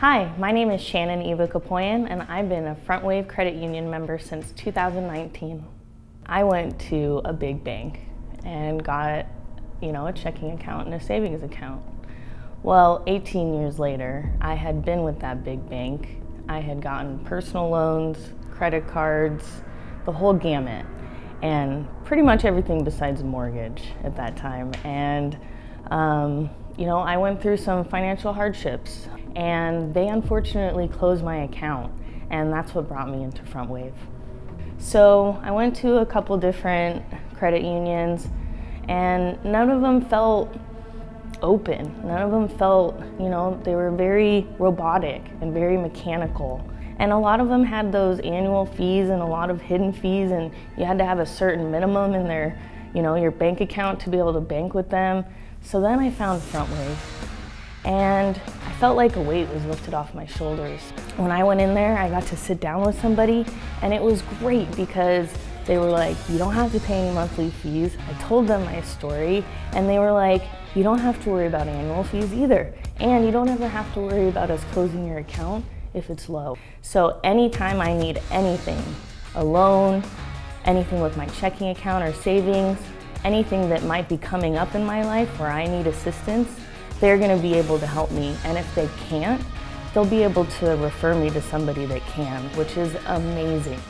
Hi, my name is Shannon Eva Kopoian, and I've been a Frontwave Credit Union member since 2019. I went to a big bank and got, a checking account and a savings account. Well, 18 years later, I had been with that big bank. I had gotten personal loans, credit cards, the whole gamut, and pretty much everything besides a mortgage at that time. And I went through some financial hardships, and they unfortunately closed my account, and that's what brought me into Frontwave. So I went to a couple different credit unions, and none of them felt open. None of them felt, they were very robotic and very mechanical. And a lot of them had those annual fees and a lot of hidden fees, and you had to have a certain minimum in their, your bank account to be able to bank with them. So then I found Frontwave, and I felt like a weight was lifted off my shoulders. When I went in there, I got to sit down with somebody, and it was great because they were like, you don't have to pay any monthly fees. I told them my story, and they were like, you don't have to worry about annual fees either, and you don't ever have to worry about us closing your account if it's low. So anytime I need anything, a loan, anything with my checking account or savings, anything that might be coming up in my life where I need assistance, they're going to be able to help me. And if they can't, they'll be able to refer me to somebody that can, which is amazing.